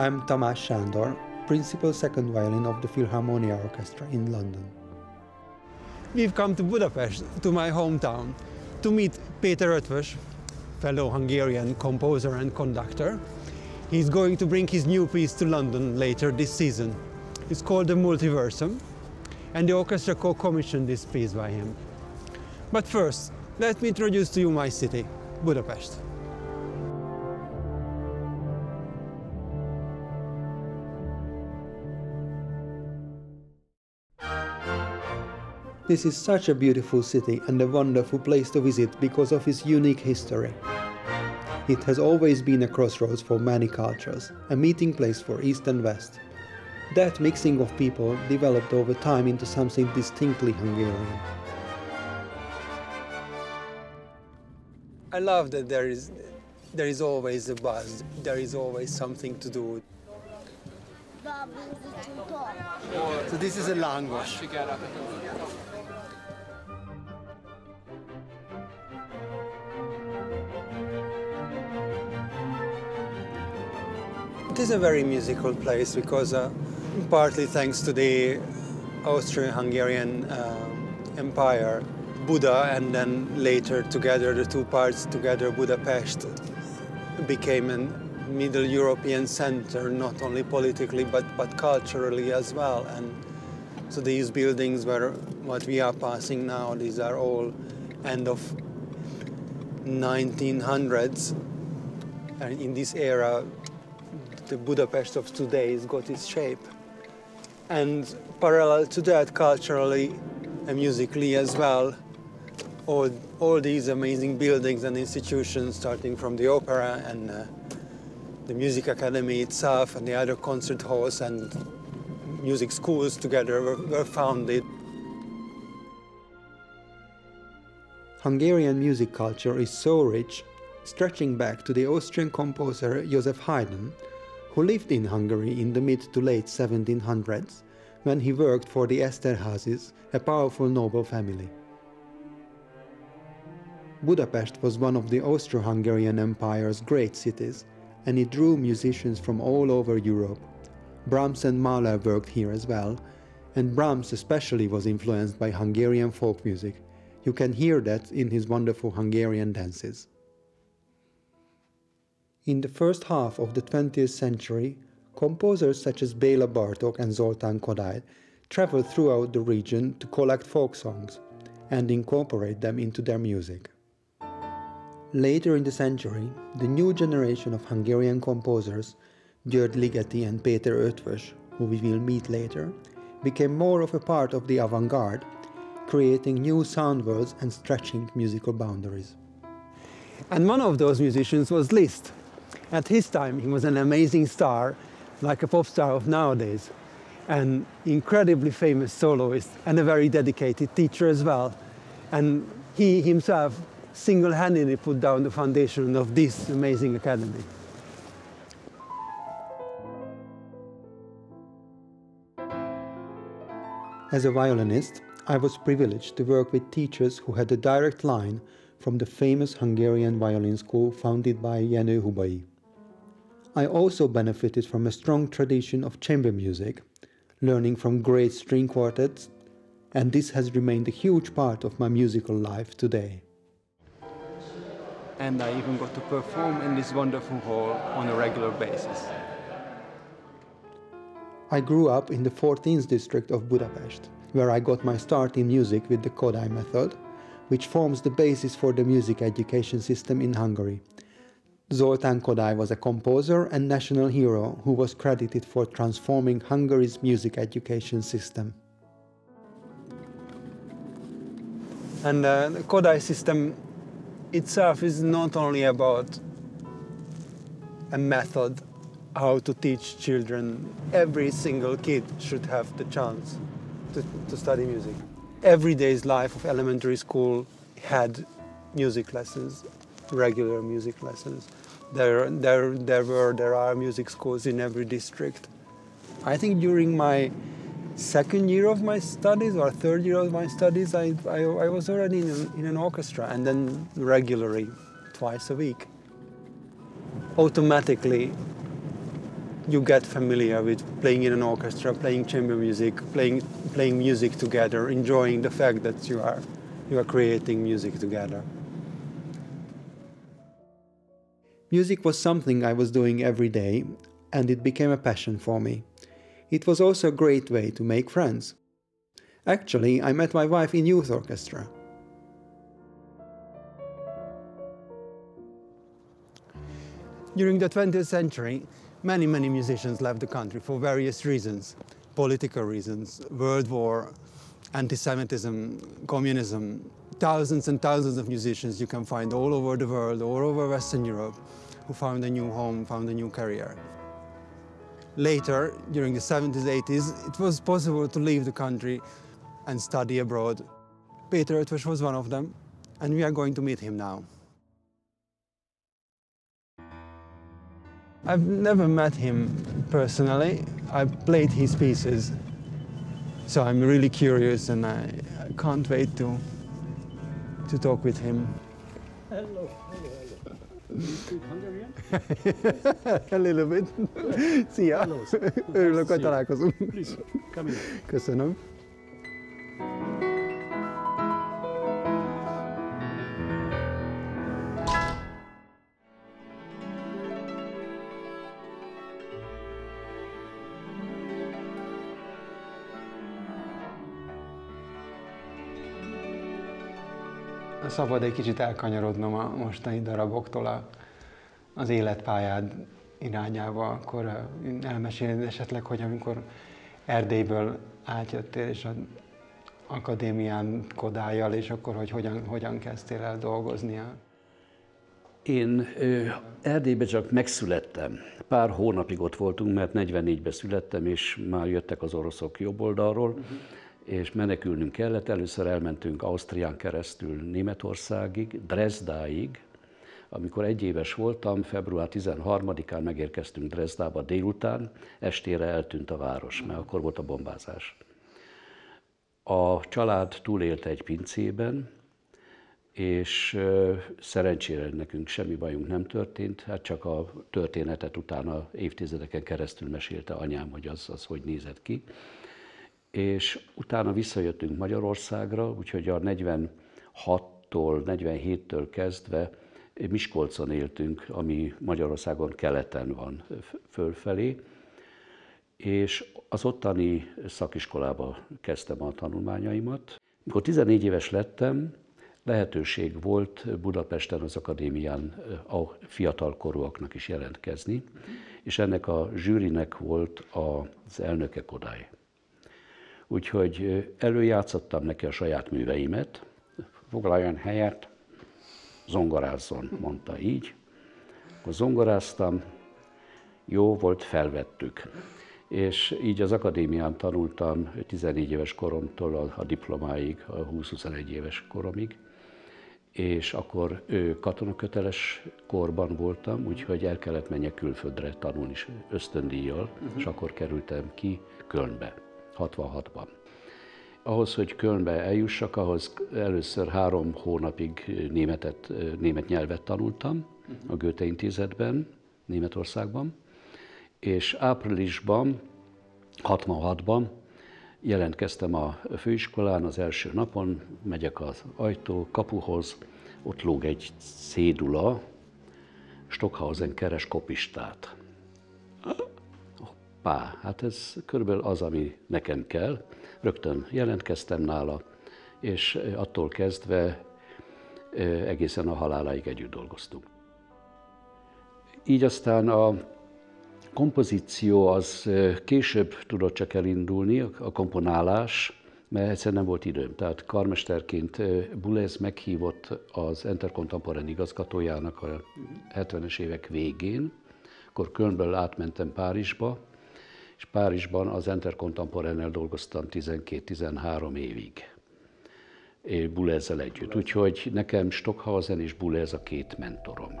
I'm Tamás Sándor, Principal Second Violin of the Philharmonia Orchestra in London. We've come to Budapest, to my hometown, to meet Péter Eötvös, fellow Hungarian composer and conductor. He's going to bring his new piece to London later this season. It's called the Multiversum, and the orchestra co-commissioned this piece by him. But first, let me introduce to you my city, Budapest. This is such a beautiful city and a wonderful place to visit because of its unique history. It has always been a crossroads for many cultures, a meeting place for East and West. That mixing of people developed over time into something distinctly Hungarian. I love that there is always a buzz, there is always something to do. So this is a language. It is a very musical place because partly thanks to the Austro-Hungarian Empire, Buda, and then later together, the two parts together, Budapest became a Middle European center, not only politically but culturally as well. And so these buildings were what we are passing now. These are all end of 1900s, and in this era, the Budapest of today has got its shape. And parallel to that, culturally and musically as well, all these amazing buildings and institutions, starting from the opera and the music academy itself and the other concert halls and music schools together were founded. Hungarian music culture is so rich, stretching back to the Austrian composer Joseph Haydn, who lived in Hungary in the mid to late 1700s, when he worked for the Esterházys, a powerful noble family. Budapest was one of the Austro-Hungarian Empire's great cities, and it drew musicians from all over Europe. Brahms and Mahler worked here as well, and Brahms especially was influenced by Hungarian folk music. You can hear that in his wonderful Hungarian dances. In the first half of the 20th century, composers such as Béla Bartók and Zoltán Kodály traveled throughout the region to collect folk songs and incorporate them into their music. Later in the century, the new generation of Hungarian composers, György Ligeti and Péter Eötvös, who we will meet later, became more of a part of the avant-garde, creating new sound worlds and stretching musical boundaries. And one of those musicians was Liszt. At his time, he was an amazing star, like a pop star of nowadays, an incredibly famous soloist and a very dedicated teacher as well. And he himself single-handedly put down the foundation of this amazing academy. As a violinist, I was privileged to work with teachers who had a direct line from the famous Hungarian violin school founded by Jenő Hubay. I also benefited from a strong tradition of chamber music, learning from great string quartets, and this has remained a huge part of my musical life today. And I even got to perform in this wonderful hall on a regular basis. I grew up in the 14th district of Budapest, where I got my start in music with the Kodály method, which forms the basis for the music education system in Hungary. Zoltán Kodály was a composer and national hero who was credited for transforming Hungary's music education system. And the Kodály system itself is not only about a method how to teach children. Every single kid should have the chance to study music. Every day's life of elementary school had music lessons, regular music lessons. There are music schools in every district. I think during my second year of my studies or third year of my studies, I was already in an orchestra, and then regularly, twice a week. Automatically, you get familiar with playing in an orchestra, playing chamber music, playing music together, enjoying the fact that you are creating music together. Music was something I was doing every day, and it became a passion for me. It was also a great way to make friends. Actually, I met my wife in youth orchestra. During the 20th century, many musicians left the country for various reasons. Political reasons, World War, anti-Semitism, communism. Thousands and thousands of musicians you can find all over the world, all over Western Europe, who found a new home, found a new career. Later, during the 70s, 80s, it was possible to leave the country and study abroad. Péter Eötvös was one of them, and we are going to meet him now. I've never met him personally. I've played his pieces, so I'm really curious, and I can't wait to talk with him. Hello, hello, hello. Do you speak Hungarian? A little bit. Szia! Örülök, hogy találkozunk. Please, come in. Köszönöm. Szabad egy kicsit elkanyarodnom a mostani daraboktól az életpályád irányába, akkor elmesélni esetleg, hogy amikor Erdélyből átjöttél és az akadémián Kodályjal, és akkor hogy hogyan kezdtél el dolgozni? Én Erdélyben csak megszülettem. Pár hónapig ott voltunk, mert 44-ben születtem, és már jöttek az oroszok jobb oldalról. És menekülnünk kellett. Először elmentünk Ausztrián keresztül Németországig, Drezdáig. Amikor egyéves voltam, február 13-án megérkeztünk Drezdába délután, estére eltűnt a város, mert akkor volt a bombázás. A család túlélte egy pincében, és szerencsére nekünk semmi bajunk nem történt, hát csak a történetet utána évtizedeken keresztül mesélte anyám, hogy az hogy nézett ki. És utána visszajöttünk Magyarországra, úgyhogy a 46-tól, 47-től kezdve Miskolcon éltünk, ami Magyarországon keleten van fölfelé, és az ottani szakiskolába kezdtem a tanulmányaimat. Mikor 14 éves lettem, lehetőség volt Budapesten az akadémián a fiatalkorúaknak is jelentkezni, és ennek a zsűrinek volt az elnöke Kodály. Úgyhogy előjátszottam neki a saját műveimet, foglaljon helyet, zongorázzon, mondta így. Akkor zongoráztam, jó volt, felvettük. És így az akadémián tanultam 14 éves koromtól a diplomáig, a 20-21 éves koromig. És akkor katonaköteles korban voltam, úgyhogy el kellett menjek külföldre tanulni ösztöndíjjal, és akkor kerültem ki Kölnbe. 66-ban. Ahhoz, hogy Kölnbe eljussak, ahhoz először 3 hónapig német nyelvet tanultam a Goethe Intézetben, Németországban, és áprilisban, 66-ban jelentkeztem a főiskolán, az első napon megyek az kapuhoz, ott lóg egy cédula, Stockhausen keres kopistát. Hát ez körülbelül az, ami nekem kell. Rögtön jelentkeztem nála, és attól kezdve egészen a haláláig együtt dolgoztunk. Így aztán a kompozíció az később tudott csak elindulni, a komponálás, mert egyszerűen nem volt időm. Tehát karmesterként Boulez meghívott az Intercontemporain igazgatójának a 70-es évek végén, akkor Kölnből átmentem Párizsba, és Párizsban az Intercontemporain-nel dolgoztam 12-13 évig, Boulezzel együtt. Úgyhogy nekem Stockhausen és Boulez a két mentorom.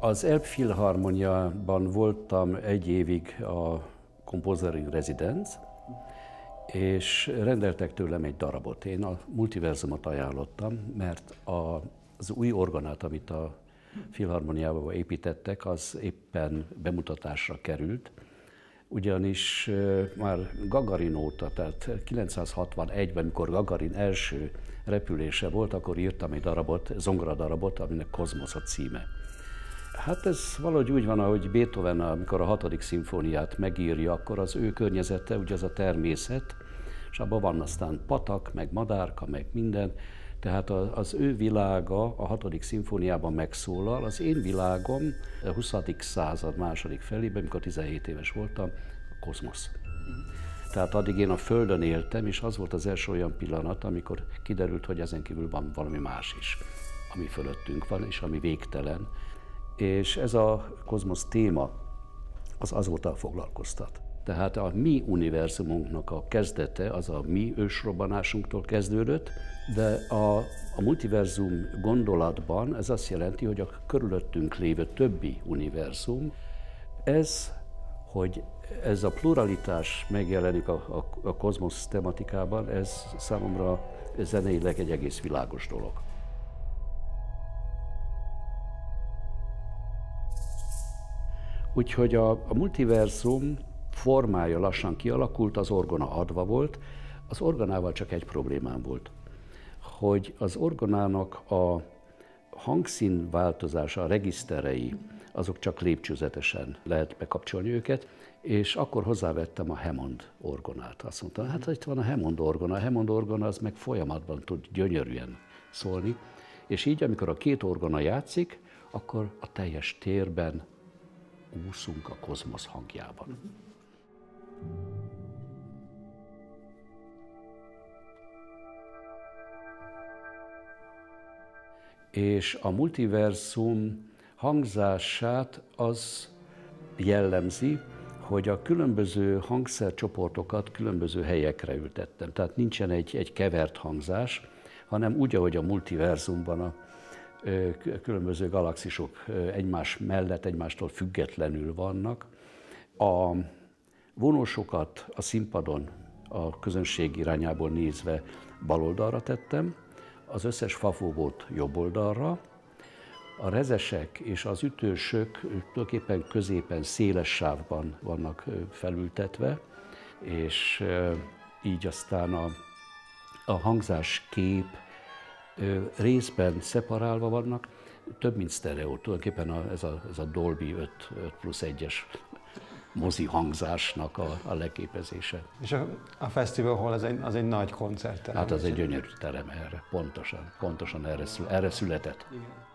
Az Elbphilharmoniában voltam egy évig a composing residence, és rendeltek tőlem egy darabot. Én a Multiversumot ajánlottam, mert az új orgonát, amit a Philharmoniába építettek, az éppen bemutatásra került, ugyanis már Gagarin óta, tehát 961-ben, amikor Gagarin első repülése volt, akkor írtam egy darabot, zongoradarabot, aminek Kozmosz a címe. Hát ez valahogy úgy van, ahogy Beethoven, amikor a 6. szimfóniát megírja, akkor az ő környezete, ugye az a természet, és abban van aztán patak, meg madárka, meg minden, tehát az ő világa a 6. szimfóniában megszólal, az én világom a 20. század második felében, amikor 17 éves voltam, a kozmosz. Tehát addig én a Földön éltem, és az volt az első olyan pillanat, amikor kiderült, hogy ezen kívül van valami más is, ami fölöttünk van, és ami végtelen. És ez a kozmosz téma az azóta foglalkoztat. Tehát a mi univerzumunknak a kezdete, az a mi ősrobbanásunktól kezdődött, de a multiverzum gondolatban ez azt jelenti, hogy a körülöttünk lévő többi univerzum, ez a pluralitás megjelenik a kozmosz tematikában, ez számomra zeneileg egy egész világos dolog. Úgyhogy a multiverzum formája lassan kialakult, az orgona adva volt. Az orgonával csak egy problémám volt, hogy az orgonának a hangszín változása, a regiszterei, azok csak lépcsőzetesen lehet bekapcsolni őket, és akkor hozzávettem a Hammond orgonát. Azt mondtam, hát itt van a Hammond orgona. A Hammond orgona az meg folyamatban tud gyönyörűen szólni, és így, amikor a két orgona játszik, akkor a teljes térben úszunk a kozmosz hangjában. És a multiverzum hangzását az jellemzi, hogy a különböző hangszercsoportokat különböző helyekre ültettem. Tehát nincsen egy kevert hangzás, hanem úgy, ahogy a multiverzumban a különböző galaxisok egymás mellett, egymástól függetlenül vannak. A vonósokat a színpadon a közönség irányából nézve bal oldalra tettem, az összes fafóvót jobb oldalra, a rezesek és az ütősök tulajdonképpen középen, széles sávban vannak felültetve, és így aztán a hangzáskép részben szeparálva vannak, több mint sztereó, tulajdonképpen ez a Dolby 5+1-es mozi hangzásnak a leképezése. És a fesztivál hol az egy nagy koncertterem? Hát az egy gyönyörű terem erre, pontosan erre született. Igen.